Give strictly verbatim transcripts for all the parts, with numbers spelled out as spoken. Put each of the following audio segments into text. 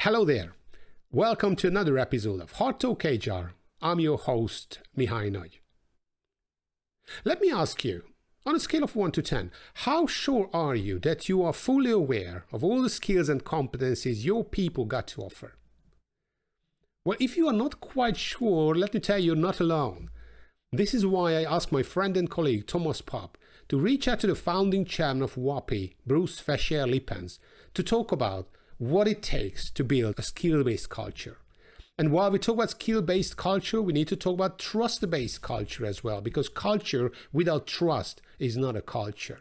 Hello there. Welcome to another episode of Hot Talk H R. I'm your host, Mihaly Nagy. Let me ask you, on a scale of one to ten, how sure are you that you are fully aware of all the skills and competencies your people got to offer? Well, if you are not quite sure, let me tell you, you're not alone. This is why I asked my friend and colleague Thomas Papp to reach out to the founding chairman of Huapii, Bruce Fecheyr-Lippens, to talk about what it takes to build a skill-based culture. And while we talk about skill-based culture, we need to talk about trust-based culture as well, because culture without trust is not a culture.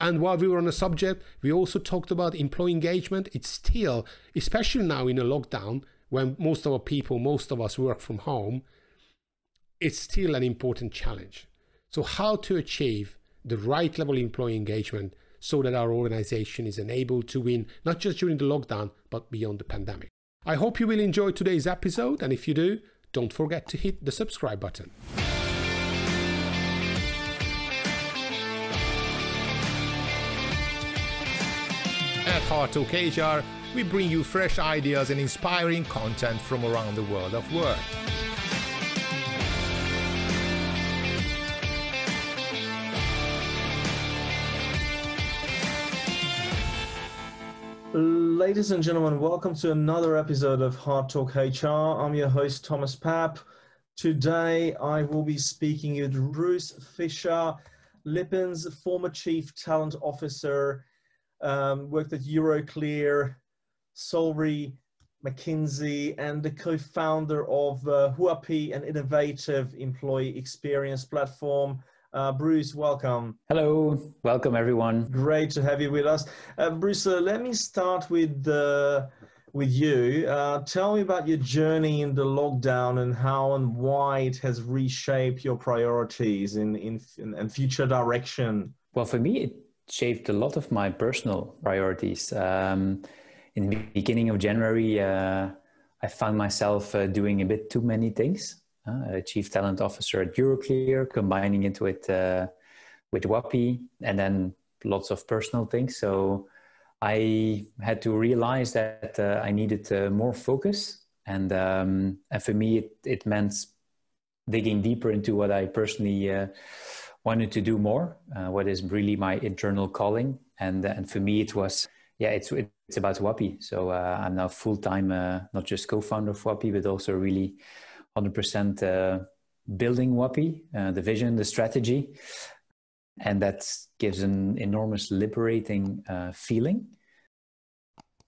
And while we were on the subject, we also talked about employee engagement. It's still, especially now in a lockdown, when most of our people, most of us work from home, it's still an important challenge. So how to achieve the right level of employee engagement so that our organization is enabled to win, not just during the lockdown, but beyond the pandemic. I hope you will enjoy today's episode, and if you do, don't forget to hit the subscribe button. At Hot Talk H R, we bring you fresh ideas and inspiring content from around the world of work. Ladies and gentlemen, welcome to another episode of Hard Talk H R. I'm your host, Thomas Papp. Today, I will be speaking with Bruce Fecheyr-Lippens, former Chief Talent Officer, um, worked at Euroclear, Solvay, McKinsey, and the co-founder of uh, Huapii, an innovative employee experience platform. Uh, Bruce, welcome. Hello, welcome everyone. Great to have you with us. Uh, Bruce, uh, let me start with, uh, with you. Uh, tell me about your journey in the lockdown and how and why it has reshaped your priorities in, in, in, in future direction. Well, for me, it shaped a lot of my personal priorities. Um, in the beginning of January, uh, I found myself uh, doing a bit too many things. Uh, a Chief Talent Officer at Euroclear, combining it with, uh, with Huapii, and then lots of personal things. So I had to realize that uh, I needed uh, more focus. And, um, and for me, it, it meant digging deeper into what I personally uh, wanted to do more, uh, what is really my internal calling. And, and for me, it was, yeah, it's, it's about Huapii. So uh, I'm now full-time, uh, not just co-founder of Huapii, but also really one hundred percent uh, building Huapii, uh, the vision, the strategy, and that gives an enormous liberating uh, feeling,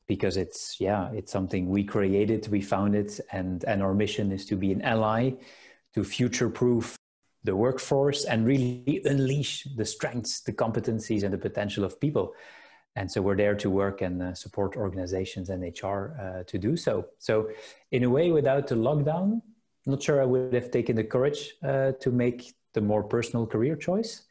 because it's yeah, it's something we created, we founded, and and our mission is to be an ally, to future-proof the workforce and really unleash the strengths, the competencies, and the potential of people. And so we're there to work and uh, support organizations and H R uh, to do so. So in a way, without the lockdown, not sure I would have taken the courage uh, to make the more personal career choice,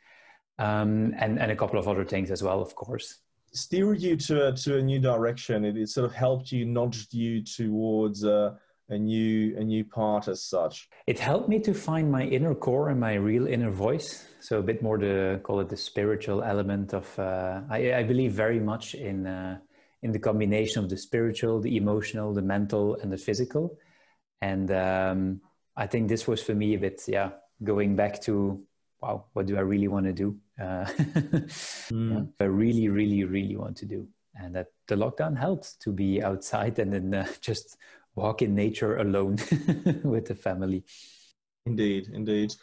um, and, and a couple of other things as well, of course. Steered you to, to a new direction. It, it sort of helped you, nudged you towards uh, a new a new part as such. It helped me to find my inner core and my real inner voice. So a bit more the, call it the spiritual element of, uh, I, I believe very much in, uh, in the combination of the spiritual, the emotional, the mental, and the physical. And um, I think this was for me a bit, yeah, going back to, wow, what do I really want to do? Uh, mm. yeah, I really, really, really want to do. And that the lockdown helped to be outside and then uh, just walk in nature alone with the family. Indeed, indeed.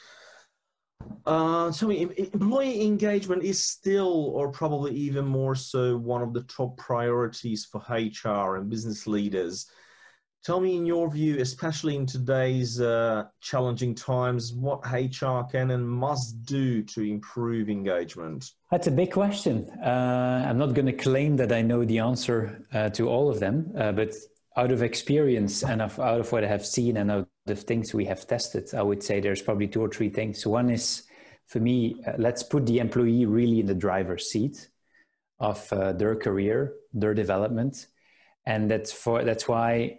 Uh, tell me, employee engagement is still, or probably even more so, one of the top priorities for H R and business leaders. Tell me, in your view, especially in today's uh, challenging times, what H R can and must do to improve engagement? That's a big question. Uh, I'm not going to claim that I know the answer uh, to all of them, uh, but out of experience and of, out of what I have seen and out of things we have tested, I would say there's probably two or three things. One is, for me, uh, let's put the employee really in the driver's seat of uh, their career, their development. And that's, for, that's why...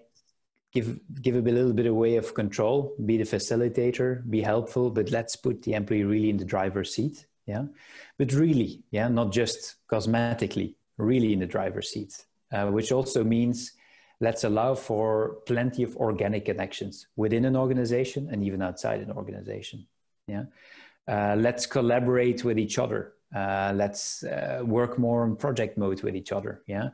Give, give a little bit of way of control, be the facilitator, be helpful, but let's put the employee really in the driver's seat. Yeah. But really, yeah, not just cosmetically, really in the driver's seat, uh, which also means let's allow for plenty of organic connections within an organization and even outside an organization. Yeah, uh, let's collaborate with each other. Uh, let's uh, work more in project mode with each other. Yeah,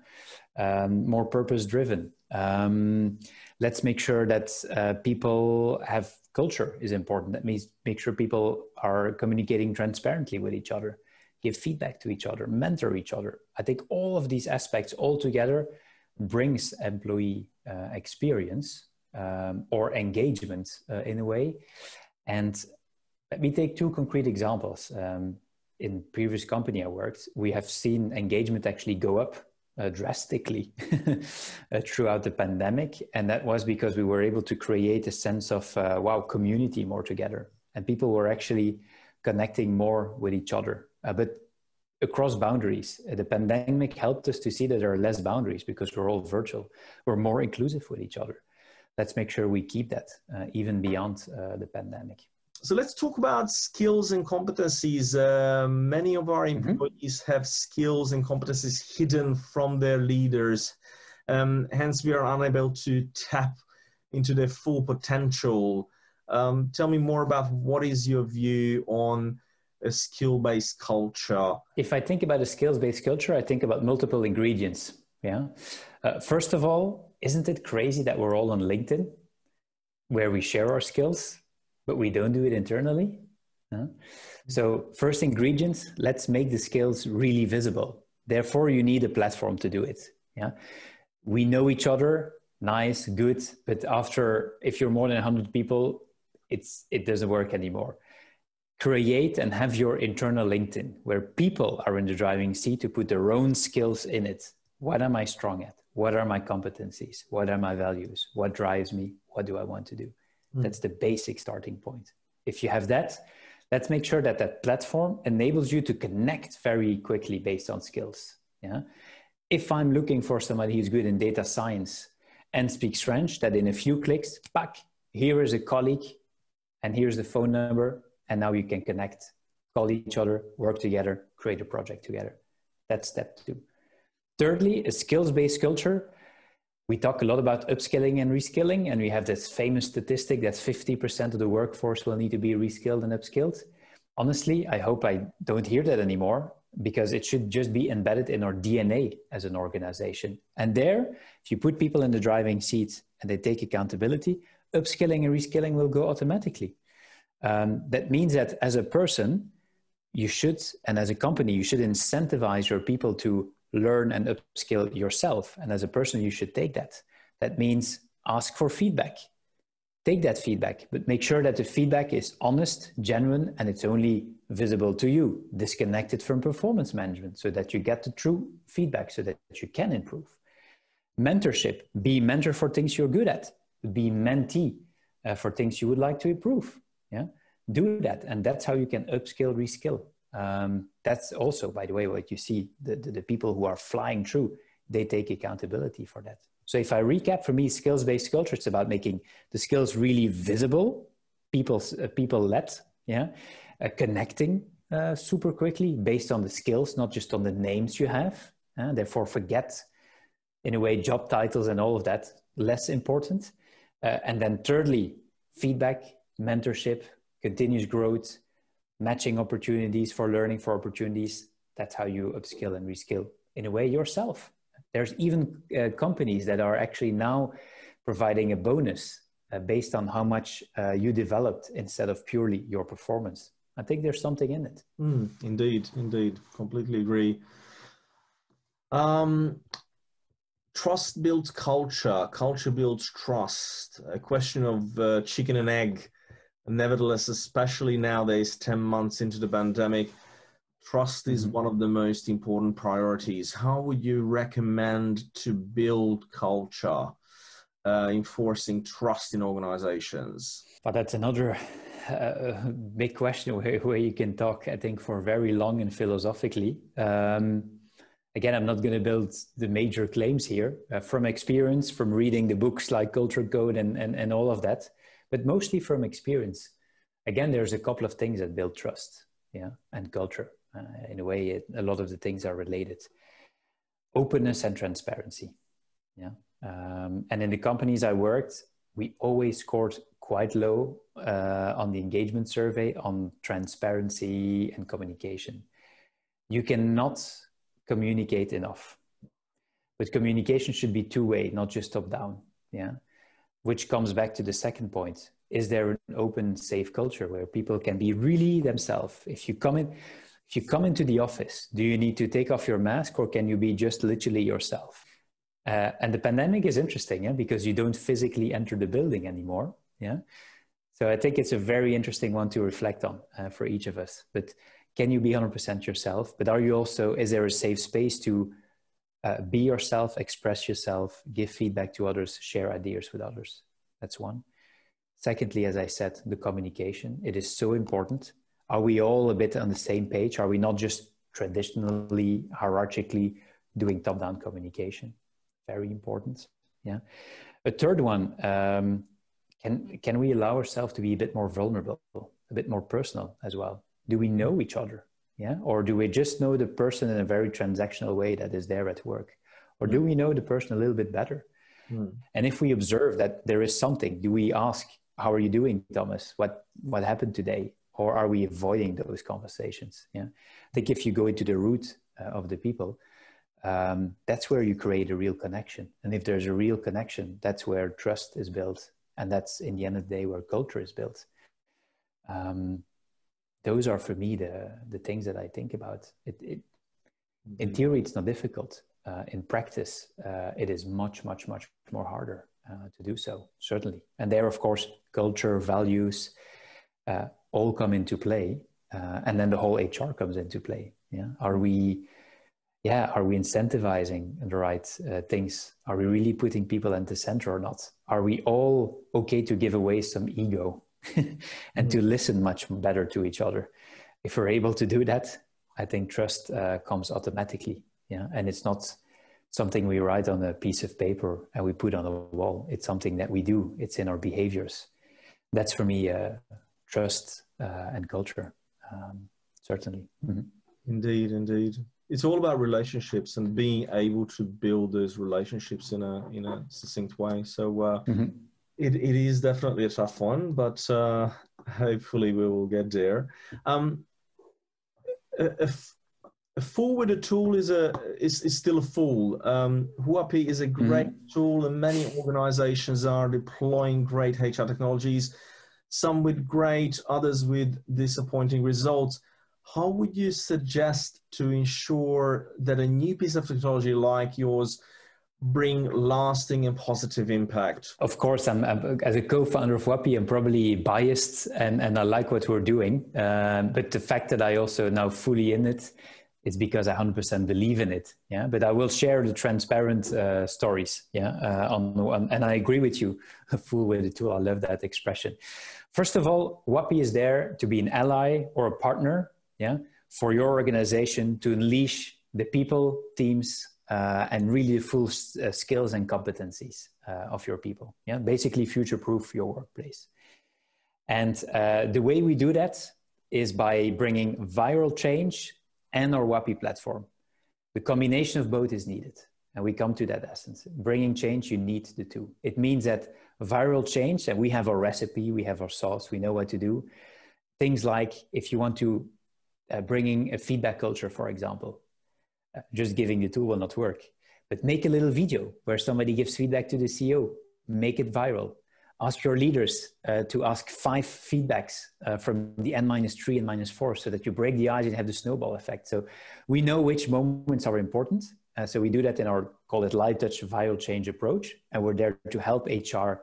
um, more purpose driven. Um, let's make sure that uh, people have culture is important. That means make sure people are communicating transparently with each other, give feedback to each other, mentor each other. I think all of these aspects all together brings employee uh, experience um, or engagement uh, in a way. And let me take two concrete examples. Um, in previous company I worked, we have seen engagement actually go up Uh, drastically uh, throughout the pandemic. And that was because we were able to create a sense of, uh, wow, community more together. And people were actually connecting more with each other, uh, but across boundaries. Uh, the pandemic helped us to see that there are less boundaries because we're all virtual. We're more inclusive with each other. Let's make sure we keep that uh, even beyond uh, the pandemic. So let's talk about skills and competencies. Uh, many of our employees mm-hmm. have skills and competencies hidden from their leaders. Um, hence, we are unable to tap into their full potential. Um, tell me more about what is your view on a skill-based culture? If I think about a skills-based culture, I think about multiple ingredients. Yeah. Uh, first of all, isn't it crazy that we're all on LinkedIn where we share our skills? But we don't do it internally. No? So first ingredient, let's make the skills really visible. Therefore, you need a platform to do it. Yeah? We know each other, nice, good, but after, if you're more than one hundred people, it's, it doesn't work anymore. Create and have your internal LinkedIn where people are in the driving seat to put their own skills in it. What am I strong at? What are my competencies? What are my values? What drives me? What do I want to do? That's the basic starting point. If you have that, let's make sure that that platform enables you to connect very quickly based on skills. Yeah. If I'm looking for somebody who's good in data science and speaks French, that in a few clicks, back, here is a colleague and here's the phone number. And now you can connect, call each other, work together, create a project together. That's step two. Thirdly, a skills-based culture. We talk a lot about upskilling and reskilling, and we have this famous statistic that fifty percent of the workforce will need to be reskilled and upskilled. Honestly, I hope I don't hear that anymore, because it should just be embedded in our D N A as an organization. And there, if you put people in the driving seat and they take accountability, upskilling and reskilling will go automatically. Um, that means that as a person, you should, and as a company, you should incentivize your people to learn and upskill yourself. And as a person, you should take that. That means ask for feedback. Take that feedback, but make sure that the feedback is honest, genuine, and it's only visible to you, disconnected from performance management, so that you get the true feedback so that you can improve. Mentorship, be mentor for things you're good at. Be mentee uh, for things you would like to improve. Yeah, do that. And that's how you can upskill, reskill. Um, that's also, by the way, what you see, the, the, the people who are flying through, they take accountability for that. So if I recap, for me, skills-based culture, it's about making the skills really visible, people, uh, people led, yeah, uh, connecting uh, super quickly based on the skills, not just on the names you have. Uh, therefore, forget, in a way, job titles and all of that, less important. Uh, and then thirdly, feedback, mentorship, continuous growth, matching opportunities for learning for opportunities. That's how you upskill and reskill in a way yourself. There's even uh, companies that are actually now providing a bonus uh, based on how much uh, you developed instead of purely your performance. I think there's something in it. Mm, indeed, indeed. Completely agree. Um, trust builds culture. Culture builds trust. A question of uh, chicken and egg. Nevertheless, especially nowadays, ten months into the pandemic, trust is one of the most important priorities. How would you recommend to build culture, uh, enforcing trust in organizations? But that's another uh, big question where, where you can talk, I think, for very long and philosophically. Um, again, I'm not going to build the major claims here. Uh, from experience, from reading the books like Culture Code and, and, and all of that, but mostly from experience. Again, there's a couple of things that build trust, yeah, and culture. Uh, in a way, it, a lot of the things are related. Openness and transparency, yeah. Um, and in the companies I worked, we always scored quite low uh, on the engagement survey on transparency and communication. You cannot communicate enough, but communication should be two-way, not just top-down. Yeah, which comes back to the second point. Is there an open, safe culture where people can be really themselves? If you come in, if you come into the office, do you need to take off your mask, or can you be just literally yourself? Uh, and the pandemic is interesting, yeah, because you don't physically enter the building anymore. Yeah, so I think it's a very interesting one to reflect on uh, for each of us. But can you be one hundred percent yourself? But are you also, is there a safe space to uh, be yourself, express yourself, give feedback to others, share ideas with others? That's one. Secondly, as I said, the communication, it is so important. Are we all a bit on the same page? Are we not just traditionally, hierarchically doing top-down communication? Very important, yeah. A third one, um, can, can we allow ourselves to be a bit more vulnerable, a bit more personal as well? Do we know each other, yeah? Or do we just know the person in a very transactional way that is there at work? Or do we know the person a little bit better? Mm. And if we observe that there is something, do we ask, how are you doing, Thomas? What, what happened today? Or are we avoiding those conversations? Yeah, I think if you go into the root uh, of the people, um, that's where you create a real connection. And if there's a real connection, that's where trust is built. And that's, in the end of the day, where culture is built. Um, those are, for me, the, the things that I think about. It, it, in theory, it's not difficult. Uh, in practice, uh, it is much, much, much more harder uh, to do so, certainly. And there, of course, culture, values, uh, all come into play. Uh, and then the whole H R comes into play. Yeah, Are we, yeah, are we incentivizing the right uh, things? Are we really putting people at the center or not? Are we all okay to give away some ego and mm-hmm. to listen much better to each other? If we're able to do that, I think trust uh, comes automatically. Yeah, and it's not something we write on a piece of paper and we put on a wall. It's something that we do. It's in our behaviors. That's for me, uh, trust uh, and culture, um, certainly. Mm-hmm. Indeed, indeed. It's all about relationships and being able to build those relationships in a in a succinct way. So uh, mm-hmm. it it is definitely a tough one, but uh, hopefully we will get there. Um, if, A fool with a tool is a is, is still a fool. Um, Huapii is a great mm. tool, and many organizations are deploying great H R technologies, some with great, others with disappointing results. How would you suggest to ensure that a new piece of technology like yours bring lasting and positive impact? Of course, I'm, I'm as a co-founder of Huapii, I'm probably biased, and, and I like what we're doing. Um, but the fact that I also now fully in it, it's because I one hundred percent believe in it, yeah. But I will share the transparent uh, stories, yeah. Uh, on, on, and I agree with you, a fool with a tool. I love that expression. First of all, Huapii is there to be an ally or a partner, yeah, for your organization to unleash the people, teams, uh, and really the full uh, skills and competencies uh, of your people, yeah. Basically, future-proof your workplace. And uh, the way we do that is by bringing viral change and our Huapii platform. The combination of both is needed. And we come to that essence. Bringing change, you need the two. It means that viral change, and we have our recipe, we have our sauce, we know what to do. Things like if you want to uh, bringing a feedback culture, for example, uh, just giving the tool will not work. But make a little video where somebody gives feedback to the C E O, make it viral. Ask your leaders uh, to ask five feedbacks uh, from the N minus three and minus four so that you break the ice and have the snowball effect. So we know which moments are important. Uh, so we do that in our, call it light touch, viral change approach. And we're there to help H R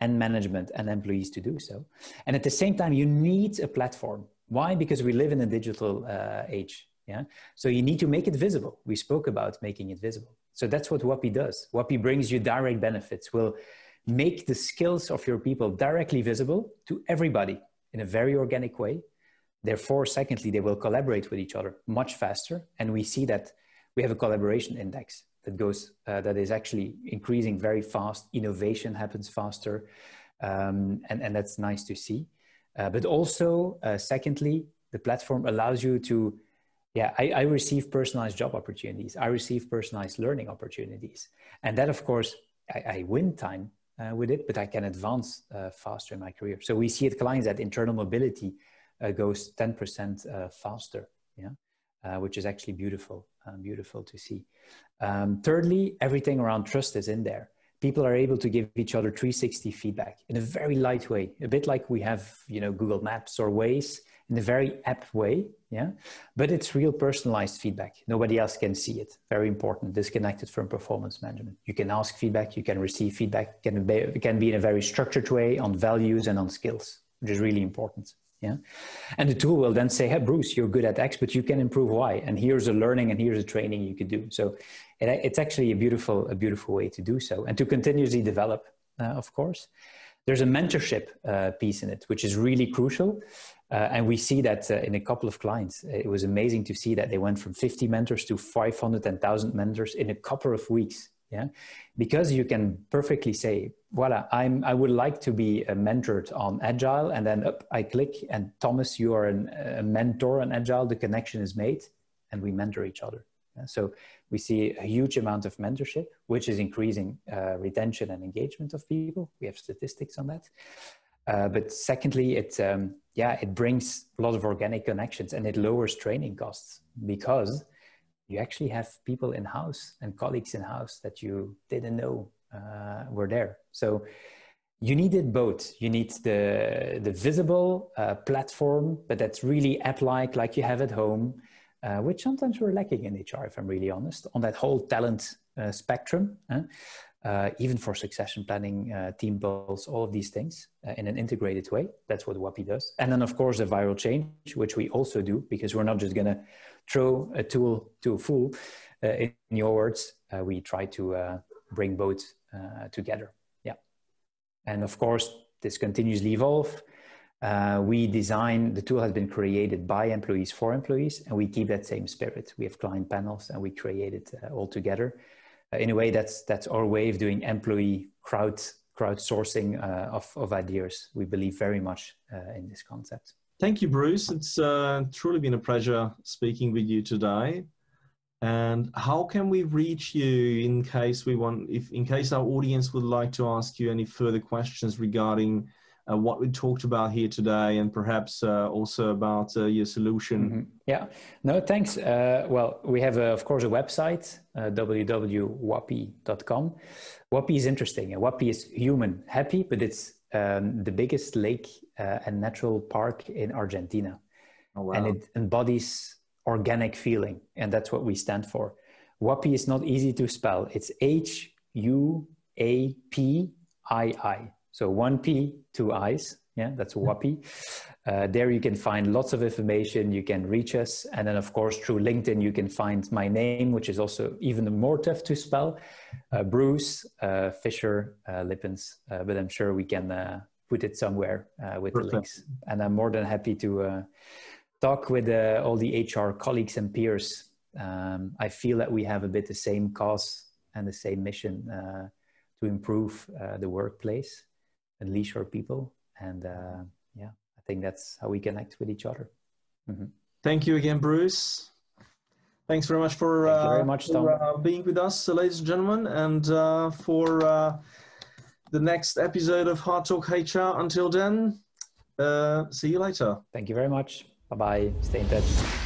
and management and employees to do so. And at the same time, you need a platform. Why? Because we live in a digital uh, age. Yeah. So you need to make it visible. We spoke about making it visible. So that's what Huapii does. Huapii brings you direct benefits. We'll make the skills of your people directly visible to everybody in a very organic way. Therefore, secondly, they will collaborate with each other much faster. And we see that we have a collaboration index that goes, uh, that is actually increasing very fast. Innovation happens faster. Um, and, and that's nice to see. Uh, but also, uh, secondly, the platform allows you to, yeah, I, I receive personalized job opportunities. I receive personalized learning opportunities. And that, of course, I, I win time uh, with it, but I can advance uh, faster in my career. So we see at clients that internal mobility uh, goes ten percent uh, faster, yeah, uh, which is actually beautiful, uh, beautiful to see. Um, thirdly, everything around trust is in there. People are able to give each other three sixty feedback in a very light way, a bit like we have, you know, Google Maps or Waze, in a very apt way, yeah? But it's real personalized feedback. Nobody else can see it. Very important, disconnected from performance management. You can ask feedback, you can receive feedback, can be, can be in a very structured way on values and on skills, which is really important, yeah? And the tool will then say, hey, Bruce, you're good at X, but you can improve Y, and here's a learning and here's a training you could do. So it, it's actually a beautiful, a beautiful way to do so, and to continuously develop, uh, of course. There's a mentorship uh, piece in it, which is really crucial. Uh, and we see that uh, in a couple of clients. It was amazing to see that they went from fifty mentors to five hundred and one thousand mentors in a couple of weeks. Yeah, because you can perfectly say, voila, I'm, I would like to be uh, mentored on Agile. And then up, I click and Thomas, you are an, a mentor on Agile. The connection is made and we mentor each other. Yeah? So we see a huge amount of mentorship, which is increasing uh, retention and engagement of people. We have statistics on that. Uh, but secondly, it, um, yeah, it brings a lot of organic connections and it lowers training costs because you actually have people in-house and colleagues in-house that you didn't know uh, were there. So you needed both. You need the, the visible uh, platform, but that's really app-like, like you have at home, uh, which sometimes we're lacking in H R, if I'm really honest, on that whole talent uh, spectrum. Huh? Uh, even for succession planning, uh, team goals, all of these things uh, in an integrated way. That's what Huapii does. And then, of course, the viral change, which we also do, because we're not just going to throw a tool to a fool. Uh, in your words, uh, we try to uh, bring both uh, together. Yeah. And of course, this continuously evolve. Uh, we design, the tool has been created by employees for employees, and we keep that same spirit. We have client panels and we create it uh, all together. In a way, that's that's our way of doing employee crowd crowdsourcing uh, of of ideas. We believe very much uh, in this concept. Thank you, Bruce. It's uh, truly been a pleasure speaking with you today. And how can we reach you in case we want, if in case our audience would like to ask you any further questions regarding Uh, what we talked about here today, and perhaps uh, also about uh, your solution. Mm-hmm. Yeah, no, thanks. Uh, well, we have, a, of course, a website, uh, w w w dot huapii dot com. Huapii is interesting. Huapii is human happy, but it's um, the biggest lake uh, and natural park in Argentina. Oh, wow. And it embodies organic feeling, and that's what we stand for. Huapii is not easy to spell. It's H U A P I I. So one P, two I's, yeah, that's Huapii. Uh, there you can find lots of information, you can reach us. And then of course, through LinkedIn, you can find my name, which is also even more tough to spell, uh, Bruce uh, Fecheyr-Lippens, uh, but I'm sure we can uh, put it somewhere uh, with Perfect. The links. And I'm more than happy to uh, talk with uh, all the H R colleagues and peers. Um, I feel that we have a bit the same cause and the same mission uh, to improve uh, the workplace. Unleash our people, and uh, yeah, I think that's how we connect with each other. Mm-hmm. Thank you again, Bruce. Thanks very much for, uh, very much, for uh, being with us, ladies and gentlemen, and uh, for uh, the next episode of Hard Talk H R. Until then, uh, see you later. Thank you very much. Bye-bye. Stay in touch.